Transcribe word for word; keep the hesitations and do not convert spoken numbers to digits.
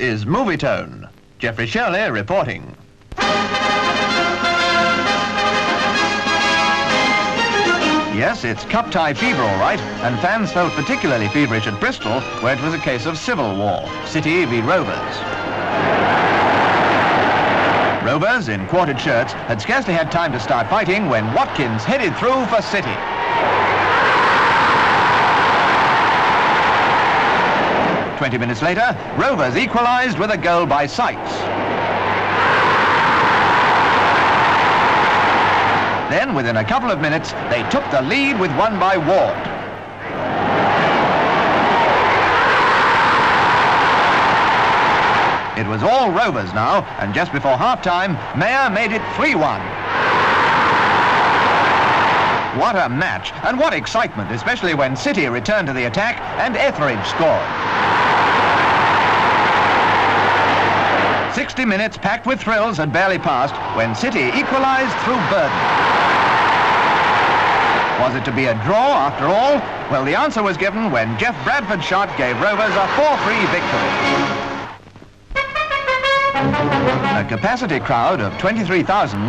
is Movietone. Geoffrey Shirley reporting. Yes, it's cup-tie fever, all right, and fans felt particularly feverish at Bristol, where it was a case of civil war, City v Rovers. Rovers, in quartered shirts, had scarcely had time to start fighting when Watkins headed through for City. Twenty minutes later, Rovers equalised with a goal by Sykes. Then, within a couple of minutes, they took the lead with one by Ward. It was all Rovers now, and just before half-time, Mayer made it three one. What a match, and what excitement, especially when City returned to the attack and Etheridge scored. sixty minutes packed with thrills had barely passed when City equalised through Burden. Was it to be a draw after all? Well, the answer was given when Jeff Bradford's shot gave Rovers a four three victory. A capacity crowd of twenty-three thousand